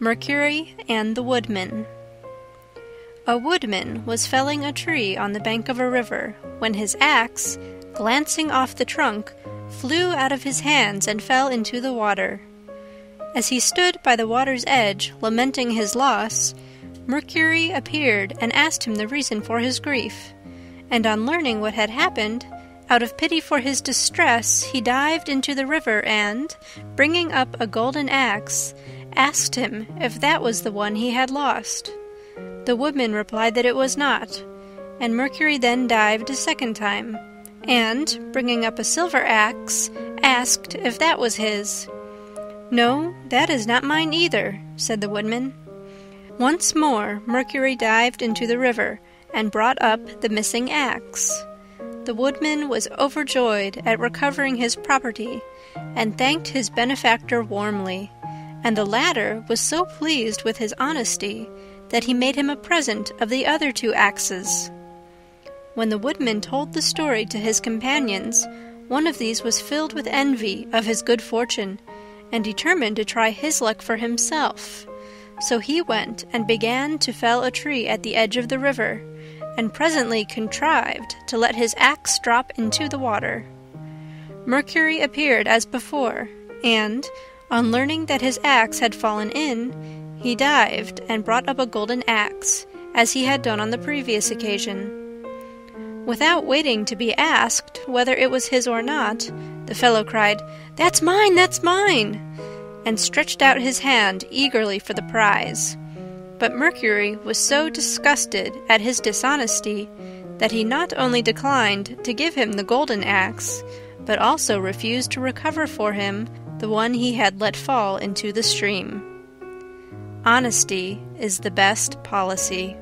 Mercury and the Woodman. A woodman was felling a tree on the bank of a river when his axe, glancing off the trunk, flew out of his hands and fell into the water. As he stood by the water's edge, lamenting his loss, Mercury appeared and asked him the reason for his grief, and on learning what had happened, out of pity for his distress, he dived into the river and, bringing up a golden axe, asked him if that was the one he had lost. The woodman replied that it was not, and Mercury then dived a second time, and, bringing up a silver axe, asked if that was his. "No, that is not mine either," said the woodman. Once more Mercury dived into the river and brought up the missing axe. The woodman was overjoyed at recovering his property, and thanked his benefactor warmly, and the latter was so pleased with his honesty that he made him a present of the other two axes. When the woodman told the story to his companions, one of these was filled with envy of his good fortune, and determined to try his luck for himself. So he went and began to fell a tree at the edge of the river, and presently contrived to let his axe drop into the water. Mercury appeared as before, and, on learning that his axe had fallen in, he dived and brought up a golden axe, as he had done on the previous occasion. Without waiting to be asked whether it was his or not, the fellow cried, "That's mine, that's mine!" and stretched out his hand eagerly for the prize. But Mercury was so disgusted at his dishonesty that he not only declined to give him the golden axe, but also refused to recover for him the one he had let fall into the stream. Honesty is the best policy.